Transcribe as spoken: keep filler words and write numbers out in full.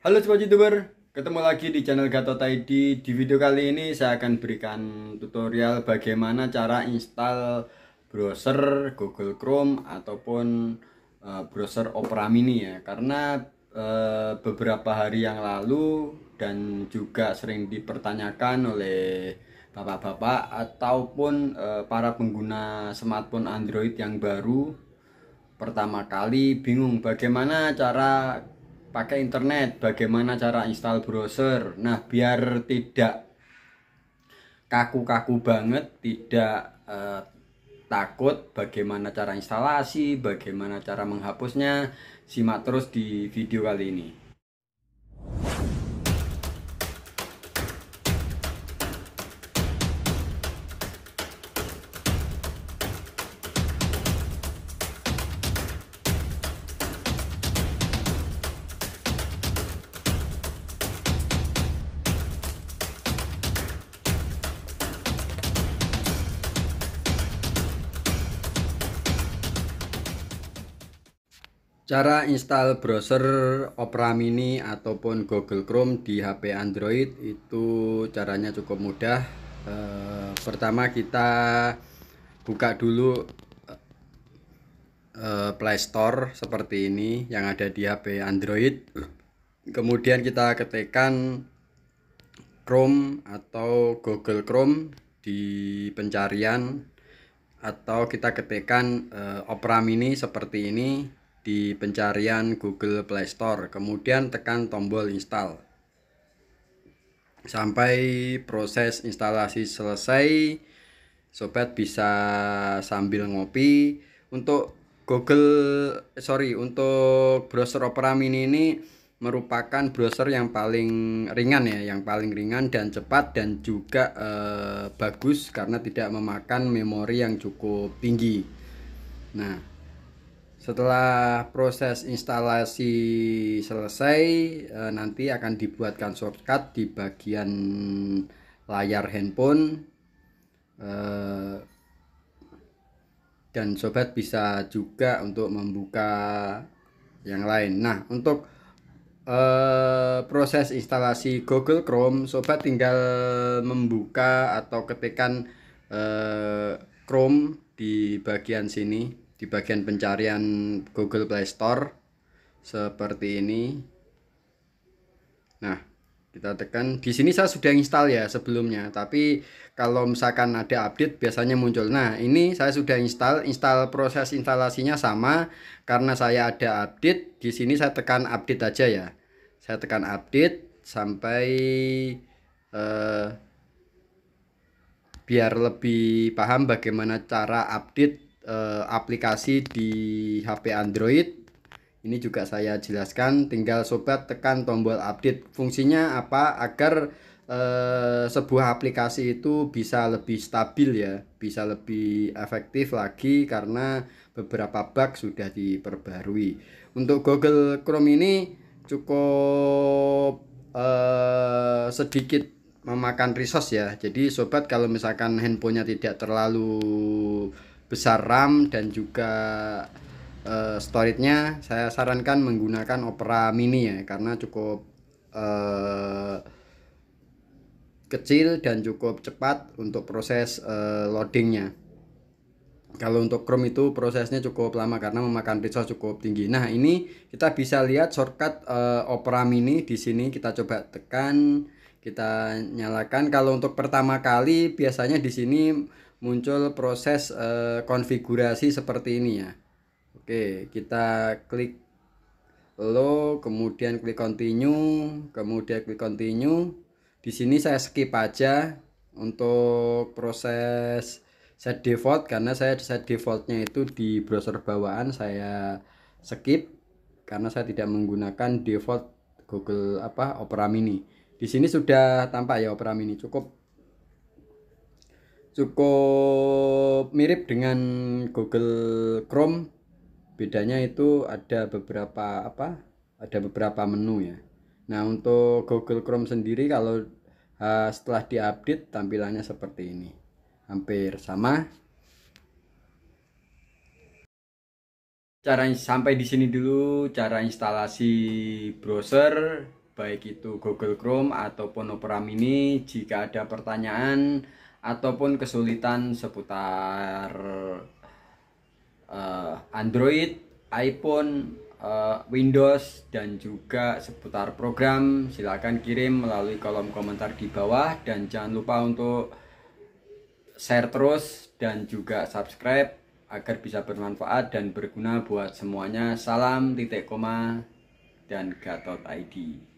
Halo sobat youtuber, ketemu lagi di channel Gatot I D. Di video kali ini saya akan berikan tutorial bagaimana cara install browser Google Chrome ataupun uh, browser Opera Mini ya. Karena uh, beberapa hari yang lalu dan juga sering dipertanyakan oleh bapak-bapak ataupun uh, para pengguna smartphone Android yang baru pertama kali bingung bagaimana cara pakai internet, bagaimana cara install browser. Nah, biar tidak kaku-kaku banget, tidak eh, takut bagaimana cara instalasi, bagaimana cara menghapusnya, simak terus di video kali ini. Cara install browser Opera Mini ataupun Google Chrome di H P Android itu caranya cukup mudah. E, pertama kita buka dulu e, Play Store seperti ini yang ada di H P Android. Kemudian kita ketikkan Chrome atau Google Chrome di pencarian, atau kita ketikkan e, Opera Mini seperti ini di pencarian Google Play Store, kemudian tekan tombol install sampai proses instalasi selesai. Sobat bisa sambil ngopi. Untuk Google sorry untuk browser Opera Mini ini merupakan browser yang paling ringan ya, yang paling ringan dan cepat dan juga eh, bagus karena tidak memakan memori yang cukup tinggi. Nah, setelah proses instalasi selesai, nanti akan dibuatkan shortcut di bagian layar handphone. Dan sobat bisa juga untuk membuka yang lain. Nah, untuk proses instalasi Google Chrome, sobat tinggal membuka atau ketikkan Chrome di bagian sini, di bagian pencarian Google Play Store seperti ini. Nah, kita tekan. Di sini saya sudah install ya sebelumnya, tapi kalau misalkan ada update biasanya muncul. Nah, ini saya sudah install. Install proses instalasinya sama karena saya ada update. Di sini saya tekan update aja ya. Saya tekan update sampai eh, biar lebih paham bagaimana cara update aplikasi di H P Android. Ini juga saya jelaskan, tinggal sobat tekan tombol update. Fungsinya apa? Agar eh, sebuah aplikasi itu bisa lebih stabil ya, bisa lebih efektif lagi karena beberapa bug sudah diperbarui. Untuk Google Chrome ini cukup eh, sedikit memakan resource ya. Jadi sobat kalau misalkan handphonenya tidak terlalu besar RAM dan juga uh, storage-nya, saya sarankan menggunakan Opera Mini ya, karena cukup uh, kecil dan cukup cepat untuk proses uh, loadingnya. Kalau untuk Chrome itu prosesnya cukup lama karena memakan resource cukup tinggi. Nah, ini kita bisa lihat shortcut uh, Opera Mini di sini. Kita coba tekan, kita nyalakan. Kalau untuk pertama kali biasanya di sini muncul proses eh, konfigurasi seperti ini ya. Oke, kita klik load, kemudian klik continue, kemudian klik continue. Di sini saya skip aja untuk proses set default karena saya set defaultnya itu di browser bawaan, saya skip karena saya tidak menggunakan default Google apa Opera Mini. Di sini sudah tampak ya Opera Mini, cukup cukup mirip dengan Google Chrome. Bedanya itu ada beberapa apa? Ada beberapa menu ya. Nah, untuk Google Chrome sendiri kalau uh, setelah diupdate tampilannya seperti ini. Hampir sama. Cara sampai di sini dulu cara instalasi browser. baik itu Google Chrome ataupun Opera Mini jika ada pertanyaan ataupun kesulitan seputar uh, Android, iPhone, uh, Windows, dan juga seputar program. Silahkan kirim melalui kolom komentar di bawah dan jangan lupa untuk share terus dan juga subscribe agar bisa bermanfaat dan berguna buat semuanya. Salam titik koma dan Gatot I D.